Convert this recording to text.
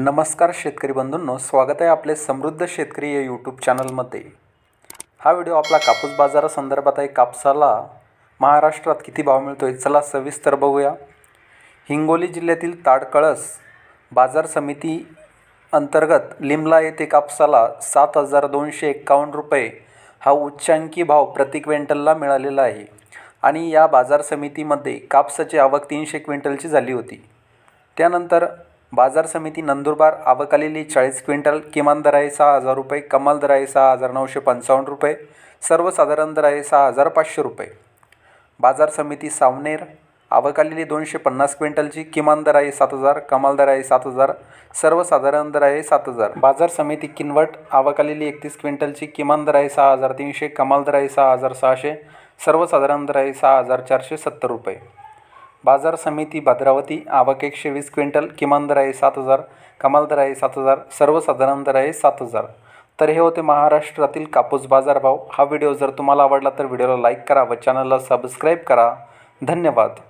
नमस्कार शेतकरी बंधूंनो, स्वागत आहे आपले समृद्ध शेतकरी या यूट्यूब चॅनलमध्ये। हा व्हिडिओ आपला कापूस बाजारासंदर्भात आहे। कापसाला महाराष्ट्रात किती भाव मिळतोय चला सविस्तर बघूया। हिंगोली जिल्ह्यातील ताडकळस बाजार समिती अंतर्गत लिमला येथे कापसाला 7251 रुपये हा उच्चांकी भाव प्रति क्विंटलला मिळालेला आहे आणि या बाजार समितीमध्ये कापसाची आवक 300 क्विंटलची झाली होती। त्यानंतर बाजार समिती नंदुरबार आवकालेली 40 क्विंटल, किमान दर आहे 6000 रुपये, कमाल दर आहे 6955 रुपये, सर्वसाधारण दर आहे 6500 रुपये। बाजार समिती सावनेर आवकालेली 250 क्विंटलची, किमान दर आहे 7000, कमाल दर आहे 7000, सर्वसाधारण दर आहे 7000। बाजार समिती किनवट आवकालेली 31 क्विंटलची, किमान दर आहे 6300, कमाल दर आहे 6600, सर्वसाधारण दर आहे 6470 रुपये। बाजार समिती भद्रावती आवक 120 क्विंटल, किमान दर आहे 7000, कमाल दर आहे 7000, सर्वसाधारण दर आहे 7000। तर हे होते महाराष्ट्रातील कापूस बाजारभाव। हा व्हिडिओ जर तुम्हाला आवडला तर व्हिडिओला लाईक करा व चॅनलला सबस्क्राईब करा। धन्यवाद।